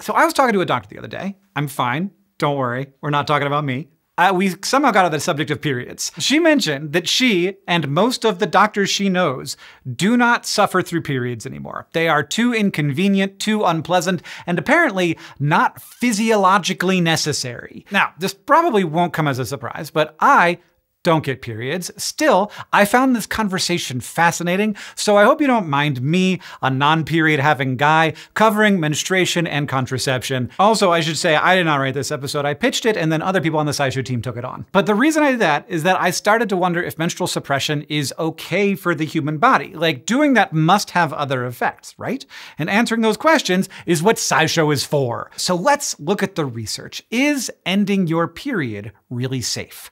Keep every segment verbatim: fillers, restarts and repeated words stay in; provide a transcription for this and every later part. So I was talking to a doctor the other day. I'm fine. Don't worry. We're not talking about me. Uh, we somehow got on the subject of periods. She mentioned that she, and most of the doctors she knows, do not suffer through periods anymore. They are too inconvenient, too unpleasant, and apparently not physiologically necessary. Now, this probably won't come as a surprise, but I don't get periods. Still, I found this conversation fascinating, so I hope you don't mind me, a non-period having guy, covering menstruation and contraception. Also, I should say, I did not write this episode. I pitched it, and then other people on the SciShow team took it on. But the reason I did that is that I started to wonder if menstrual suppression is okay for the human body. Like, doing that must have other effects, right? And answering those questions is what SciShow is for. So let's look at the research. Is ending your period really safe?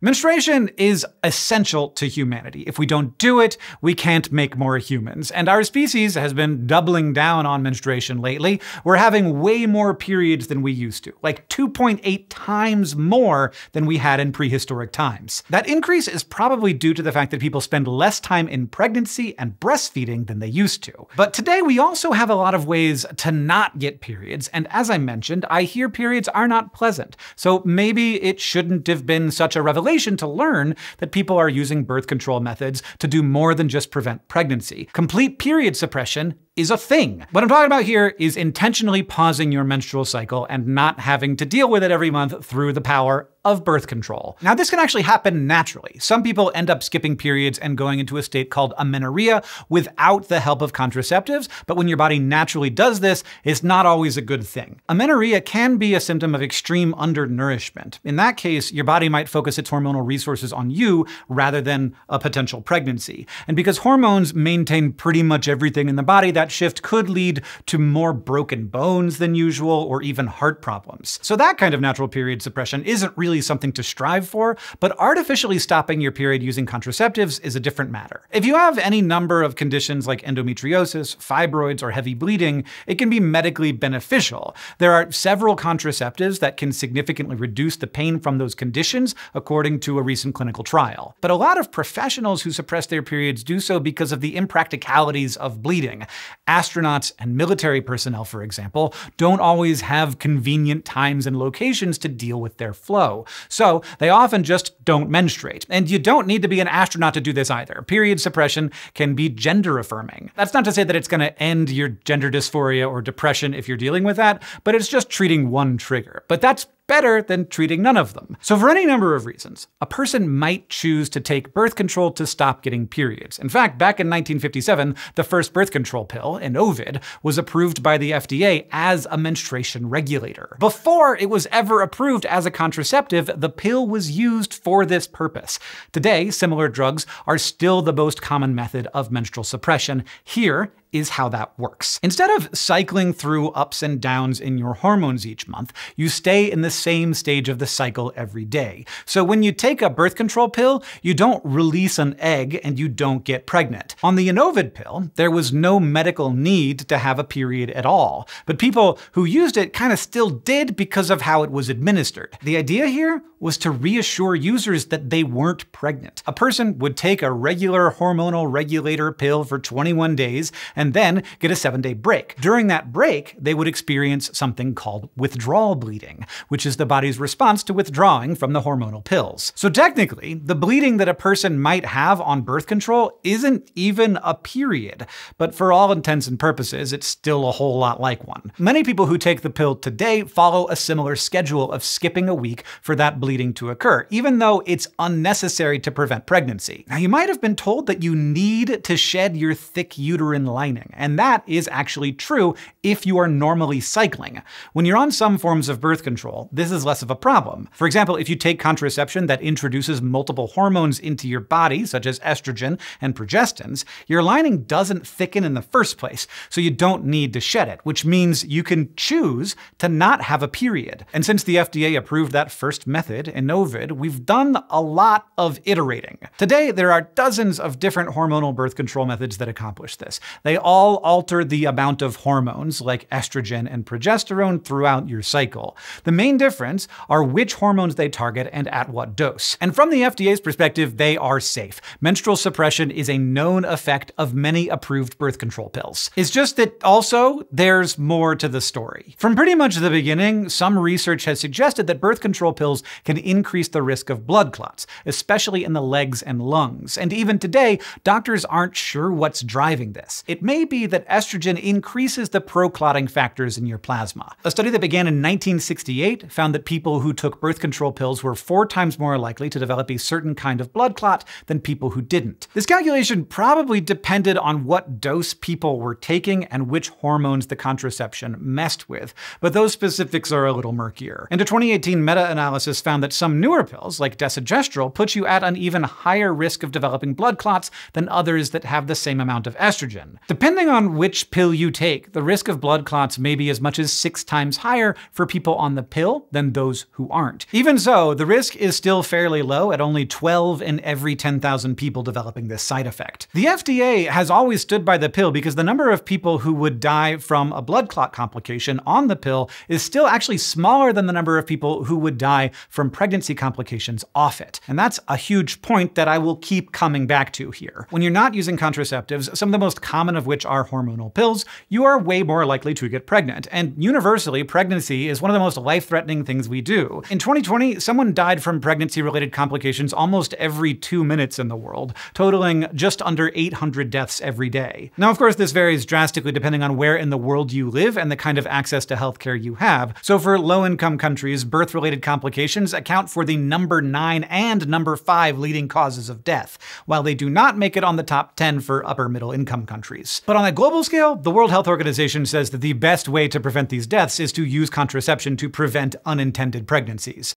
Menstruation is essential to humanity. If we don't do it, we can't make more humans. And our species has been doubling down on menstruation lately. We're having way more periods than we used to, like two point eight times more than we had in prehistoric times. That increase is probably due to the fact that people spend less time in pregnancy and breastfeeding than they used to. But today we also have a lot of ways to not get periods. And as I mentioned, I hear periods are not pleasant. So maybe it shouldn't have been such a revelation to learn that people are using birth control methods to do more than just prevent pregnancy. Complete period suppression is a thing. What I'm talking about here is intentionally pausing your menstrual cycle and not having to deal with it every month through the power of birth control. Now, this can actually happen naturally. Some people end up skipping periods and going into a state called amenorrhea without the help of contraceptives, but when your body naturally does this, it's not always a good thing. Amenorrhea can be a symptom of extreme undernourishment. In that case, your body might focus its hormonal resources on you rather than a potential pregnancy. And because hormones maintain pretty much everything in the body, that That shift could lead to more broken bones than usual, or even heart problems. So that kind of natural period suppression isn't really something to strive for, but artificially stopping your period using contraceptives is a different matter. If you have any number of conditions like endometriosis, fibroids, or heavy bleeding, it can be medically beneficial. There are several contraceptives that can significantly reduce the pain from those conditions, according to a recent clinical trial. But a lot of professionals who suppress their periods do so because of the impracticalities of bleeding. Astronauts and military personnel, for example, don't always have convenient times and locations to deal with their flow. So they often just don't menstruate. And you don't need to be an astronaut to do this either. Period suppression can be gender affirming. That's not to say that it's going to end your gender dysphoria or depression if you're dealing with that, but it's just treating one trigger. But that's better than treating none of them. So for any number of reasons, a person might choose to take birth control to stop getting periods. In fact, back in nineteen fifty-seven, the first birth control pill, Enovid, was approved by the F D A as a menstruation regulator. Before it was ever approved as a contraceptive, the pill was used for this purpose. Today, similar drugs are still the most common method of menstrual suppression. Here is how that works. Instead of cycling through ups and downs in your hormones each month, you stay in the same stage of the cycle every day. So when you take a birth control pill, you don't release an egg and you don't get pregnant. On the Enovid pill, there was no medical need to have a period at all, but people who used it kind of still did because of how it was administered. The idea here was to reassure users that they weren't pregnant. A person would take a regular hormonal regulator pill for twenty-one days and and then get a seven day break. During that break, they would experience something called withdrawal bleeding, which is the body's response to withdrawing from the hormonal pills. So technically, the bleeding that a person might have on birth control isn't even a period, but for all intents and purposes, it's still a whole lot like one. Many people who take the pill today follow a similar schedule of skipping a week for that bleeding to occur, even though it's unnecessary to prevent pregnancy. Now, you might have been told that you need to shed your thick uterine lining. And that is actually true if you are normally cycling. When you're on some forms of birth control, this is less of a problem. For example, if you take contraception that introduces multiple hormones into your body, such as estrogen and progestins, your lining doesn't thicken in the first place, so you don't need to shed it, which means you can choose to not have a period. And since the F D A approved that first method, Enovid, we've done a lot of iterating. Today, there are dozens of different hormonal birth control methods that accomplish this. They They all alter the amount of hormones like estrogen and progesterone throughout your cycle. The main difference are which hormones they target and at what dose. And from the F D A's perspective, they are safe. Menstrual suppression is a known effect of many approved birth control pills. It's just that also there's more to the story. From pretty much the beginning, some research has suggested that birth control pills can increase the risk of blood clots, especially in the legs and lungs. And even today, doctors aren't sure what's driving this. It may be that estrogen increases the pro-clotting factors in your plasma. A study that began in nineteen sixty-eight found that people who took birth control pills were four times more likely to develop a certain kind of blood clot than people who didn't. This calculation probably depended on what dose people were taking and which hormones the contraception messed with, but those specifics are a little murkier. And a twenty eighteen meta-analysis found that some newer pills, like desogestrel, put you at an even higher risk of developing blood clots than others that have the same amount of estrogen. Depending on which pill you take, the risk of blood clots may be as much as six times higher for people on the pill than those who aren't. Even so, the risk is still fairly low at only twelve in every ten thousand people developing this side effect. The F D A has always stood by the pill because the number of people who would die from a blood clot complication on the pill is still actually smaller than the number of people who would die from pregnancy complications off it. And that's a huge point that I will keep coming back to here. When you're not using contraceptives, some of the most common of which are hormonal pills, you are way more likely to get pregnant. And universally, pregnancy is one of the most life-threatening things we do. In twenty twenty, someone died from pregnancy-related complications almost every two minutes in the world, totaling just under eight hundred deaths every day. Now, of course, this varies drastically depending on where in the world you live and the kind of access to healthcare you have. So for low-income countries, birth-related complications account for the number nine and number five leading causes of death, while they do not make it on the top ten for upper-middle-income countries. But on a global scale, the World Health Organization says that the best way to prevent these deaths is to use contraception to prevent unintended pregnancies.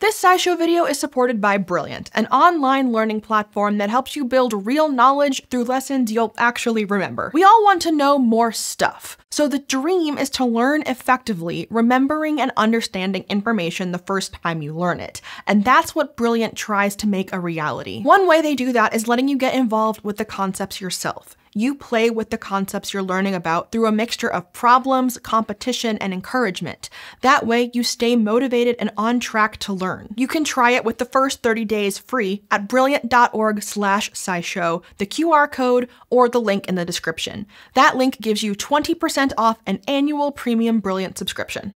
This SciShow video is supported by Brilliant, an online learning platform that helps you build real knowledge through lessons you'll actually remember. We all want to know more stuff, so the dream is to learn effectively, remembering and understanding information the first time you learn it. And that's what Brilliant tries to make a reality. One way they do that is letting you get involved with the concepts yourself. You play with the concepts you're learning about through a mixture of problems, competition, and encouragement. That way, you stay motivated and on track to learn. You can try it with the first thirty days free at brilliant dot org slash scishow, the Q R code, or the link in the description. That link gives you twenty percent off an annual premium Brilliant subscription.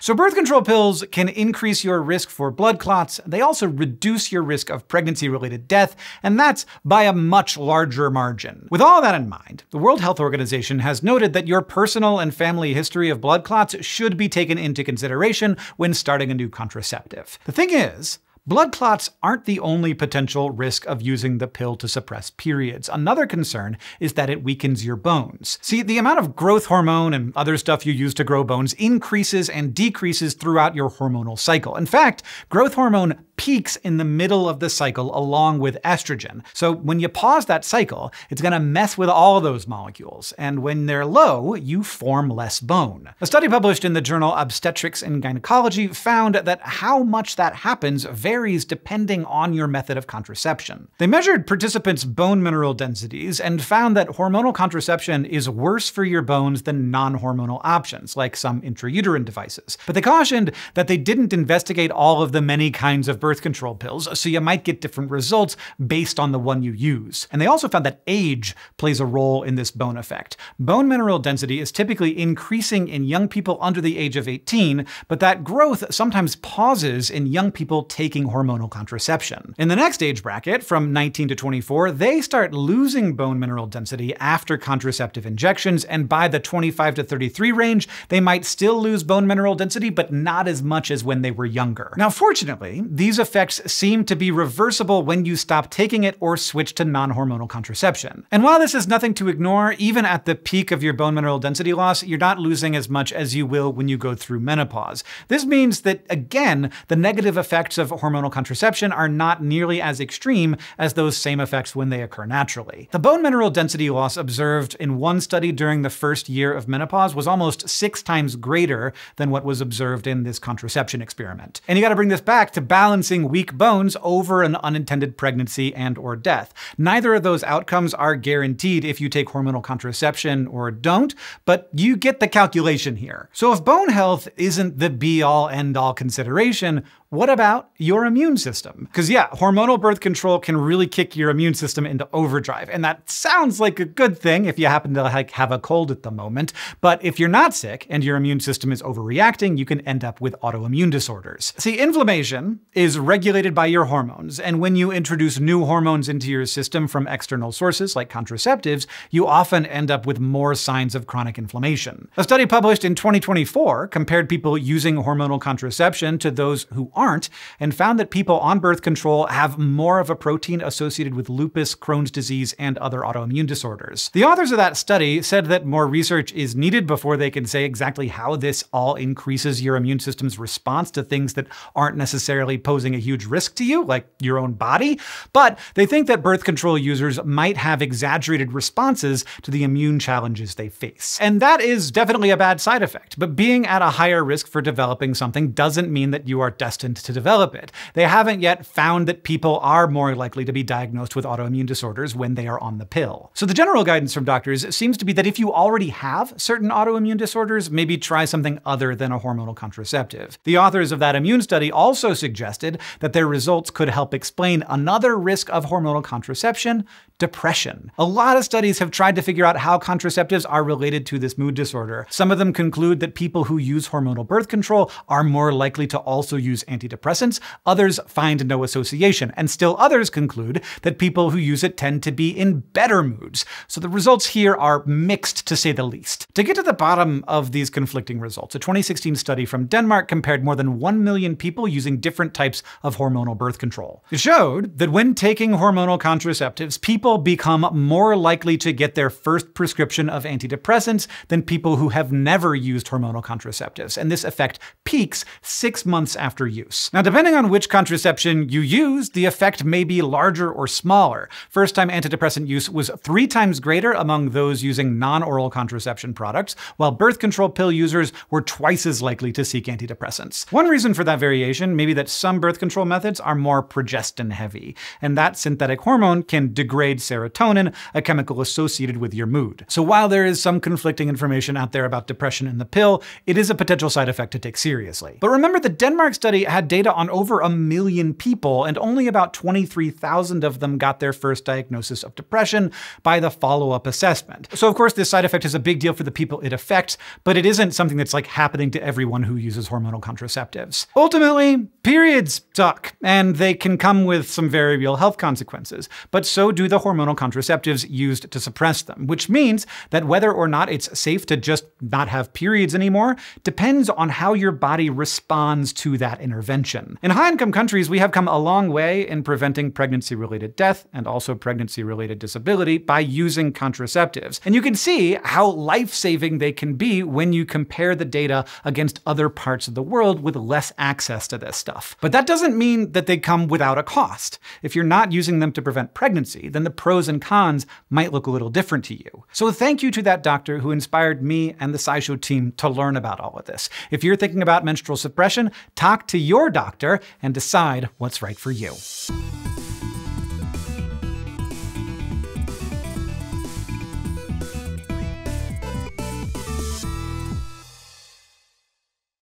So birth control pills can increase your risk for blood clots. They also reduce your risk of pregnancy-related death, and that's by a much larger margin. With all that in mind, the World Health Organization has noted that your personal and family history of blood clots should be taken into consideration when starting a new contraceptive. The thing is, blood clots aren't the only potential risk of using the pill to suppress periods. Another concern is that it weakens your bones. See, the amount of growth hormone and other stuff you use to grow bones increases and decreases throughout your hormonal cycle. In fact, growth hormone peaks in the middle of the cycle along with estrogen. So when you pause that cycle, it's gonna mess with all those molecules. And when they're low, you form less bone. A study published in the journal Obstetrics and Gynecology found that how much that happens varies varies depending on your method of contraception. They measured participants' bone mineral densities and found that hormonal contraception is worse for your bones than non-hormonal options, like some intrauterine devices. But they cautioned that they didn't investigate all of the many kinds of birth control pills, so you might get different results based on the one you use. And they also found that age plays a role in this bone effect. Bone mineral density is typically increasing in young people under the age of eighteen, but that growth sometimes pauses in young people taking hormonal contraception. In the next age bracket, from nineteen to twenty-four, they start losing bone mineral density after contraceptive injections, and by the twenty-five to thirty-three range, they might still lose bone mineral density, but not as much as when they were younger. Now, fortunately, these effects seem to be reversible when you stop taking it or switch to non-hormonal contraception. And while this is nothing to ignore, even at the peak of your bone mineral density loss, you're not losing as much as you will when you go through menopause. This means that, again, the negative effects of hormonal contraception are not nearly as extreme as those same effects when they occur naturally. The bone mineral density loss observed in one study during the first year of menopause was almost six times greater than what was observed in this contraception experiment. And you gotta bring this back to balance influencing weak bones over an unintended pregnancy and or death. Neither of those outcomes are guaranteed if you take hormonal contraception or don't, but you get the calculation here. So if bone health isn't the be-all end-all consideration, what about your immune system? Because yeah, hormonal birth control can really kick your immune system into overdrive, and that sounds like a good thing if you happen to like have a cold at the moment, but if you're not sick and your immune system is overreacting, you can end up with autoimmune disorders. See, inflammation is regulated by your hormones, and when you introduce new hormones into your system from external sources like contraceptives, you often end up with more signs of chronic inflammation. A study published in twenty twenty-four compared people using hormonal contraception to those who aren't aren't, and found that people on birth control have more of a protein associated with lupus, Crohn's disease, and other autoimmune disorders. The authors of that study said that more research is needed before they can say exactly how this all increases your immune system's response to things that aren't necessarily posing a huge risk to you, like your own body, but they think that birth control users might have exaggerated responses to the immune challenges they face. And that is definitely a bad side effect, but being at a higher risk for developing something doesn't mean that you are destined to develop it. They haven't yet found that people are more likely to be diagnosed with autoimmune disorders when they are on the pill. So the general guidance from doctors seems to be that if you already have certain autoimmune disorders, maybe try something other than a hormonal contraceptive. The authors of that immune study also suggested that their results could help explain another risk of hormonal contraception, depression. A lot of studies have tried to figure out how contraceptives are related to this mood disorder. Some of them conclude that people who use hormonal birth control are more likely to also use antidepressants. antidepressants, others find no association, and still others conclude that people who use it tend to be in better moods. So the results here are mixed, to say the least. To get to the bottom of these conflicting results, a twenty sixteen study from Denmark compared more than one million people using different types of hormonal birth control. It showed that when taking hormonal contraceptives, people become more likely to get their first prescription of antidepressants than people who have never used hormonal contraceptives, and this effect peaks six months after use. Now, depending on which contraception you use, the effect may be larger or smaller. First-time antidepressant use was three times greater among those using non-oral contraception products, while birth control pill users were twice as likely to seek antidepressants. One reason for that variation may be that some birth control methods are more progestin-heavy, and that synthetic hormone can degrade serotonin, a chemical associated with your mood. So while there is some conflicting information out there about depression and the pill, it is a potential side effect to take seriously. But remember, the Denmark study had data on over a million people, and only about twenty-three thousand of them got their first diagnosis of depression by the follow-up assessment. So of course, this side effect is a big deal for the people it affects, but it isn't something that's like happening to everyone who uses hormonal contraceptives. Ultimately, periods suck, and they can come with some very real health consequences, but so do the hormonal contraceptives used to suppress them, which means that whether or not it's safe to just not have periods anymore depends on how your body responds to that intervention. In high-income countries, we have come a long way in preventing pregnancy-related death and also pregnancy-related disability by using contraceptives. And you can see how life-saving they can be when you compare the data against other parts of the world with less access to this stuff. But that doesn't mean that they come without a cost. If you're not using them to prevent pregnancy, then the pros and cons might look a little different to you. So thank you to that doctor who inspired me and the SciShow team to learn about all of this. If you're thinking about menstrual suppression, talk to your doctor and decide what's right for you.